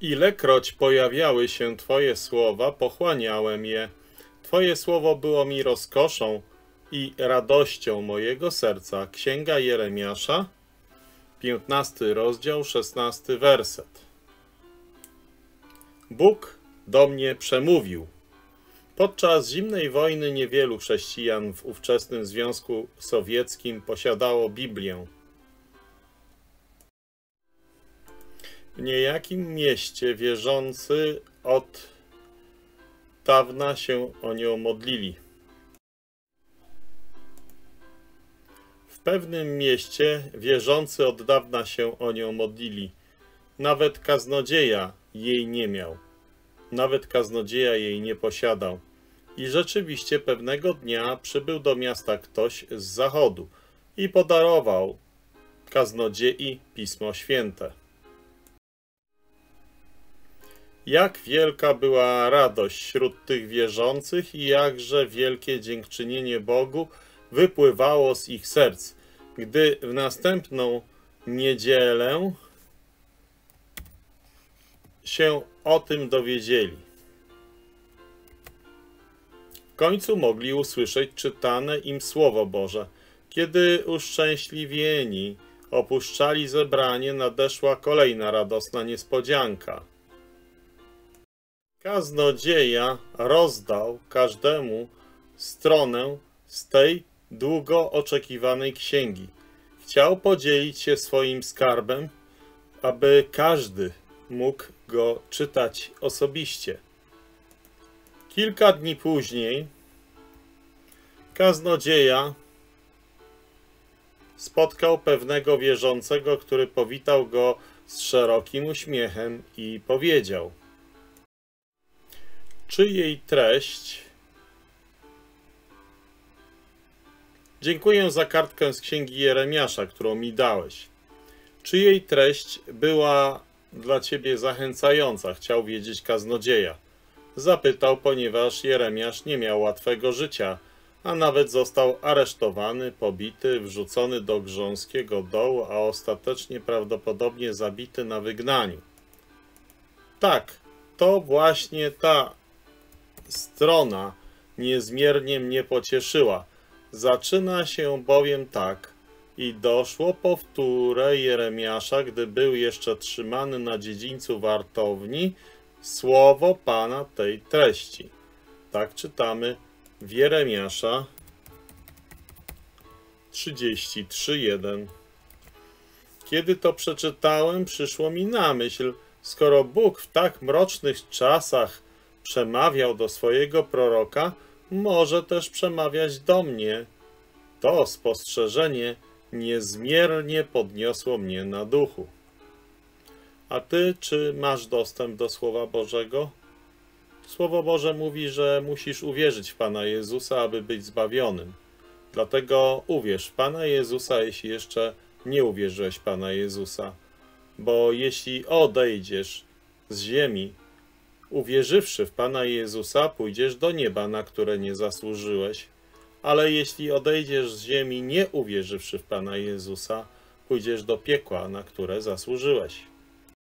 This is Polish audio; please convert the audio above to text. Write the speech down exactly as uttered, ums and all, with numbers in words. Ilekroć pojawiały się Twoje słowa, pochłaniałem je. Twoje słowo było mi rozkoszą i radością mojego serca. Księga Jeremiasza, piętnasty rozdział, szesnasty werset. Bóg do mnie przemówił. Podczas zimnej wojny niewielu chrześcijan w ówczesnym Związku Sowieckim posiadało Biblię. W niejakim mieście wierzący od dawna się o nią modlili. W pewnym mieście wierzący od dawna się o nią modlili. Nawet kaznodzieja jej nie miał. Nawet kaznodzieja jej nie posiadał. I rzeczywiście pewnego dnia przybył do miasta ktoś z zachodu i podarował kaznodziei Pismo Święte. Jak wielka była radość wśród tych wierzących i jakże wielkie dziękczynienie Bogu wypływało z ich serc, gdy w następną niedzielę się o tym dowiedzieli. W końcu mogli usłyszeć czytane im Słowo Boże. Kiedy uszczęśliwieni opuszczali zebranie, nadeszła kolejna radosna niespodzianka. Kaznodzieja rozdał każdemu stronę z tej długo oczekiwanej księgi. Chciał podzielić się swoim skarbem, aby każdy mógł go czytać osobiście. Kilka dni później kaznodzieja spotkał pewnego wierzącego, który powitał go z szerokim uśmiechem i powiedział: czy jej treść? Dziękuję za kartkę z Księgi Jeremiasza, którą mi dałeś. Czy jej treść była dla ciebie zachęcająca? Chciał wiedzieć kaznodzieja. Zapytał, ponieważ Jeremiasz nie miał łatwego życia, a nawet został aresztowany, pobity, wrzucony do grząskiego dołu, a ostatecznie prawdopodobnie zabity na wygnaniu. Tak, to właśnie ta strona niezmiernie mnie pocieszyła. Zaczyna się bowiem tak: i doszło po wtórę Jeremiasza, gdy był jeszcze trzymany na dziedzińcu wartowni, słowo Pana tej treści. Tak czytamy w Jeremiasza trzydzieści trzy, jeden. Kiedy to przeczytałem, przyszło mi na myśl, skoro Bóg w tak mrocznych czasach przemawiał do swojego proroka, może też przemawiać do mnie. To spostrzeżenie niezmiernie podniosło mnie na duchu. A ty, czy masz dostęp do Słowa Bożego? Słowo Boże mówi, że musisz uwierzyć w Pana Jezusa, aby być zbawionym. Dlatego uwierz w Pana Jezusa, jeśli jeszcze nie uwierzyłeś w Pana Jezusa. Bo jeśli odejdziesz z ziemi, uwierzywszy w Pana Jezusa, pójdziesz do nieba, na które nie zasłużyłeś. Ale jeśli odejdziesz z ziemi, nie uwierzywszy w Pana Jezusa, pójdziesz do piekła, na które zasłużyłeś.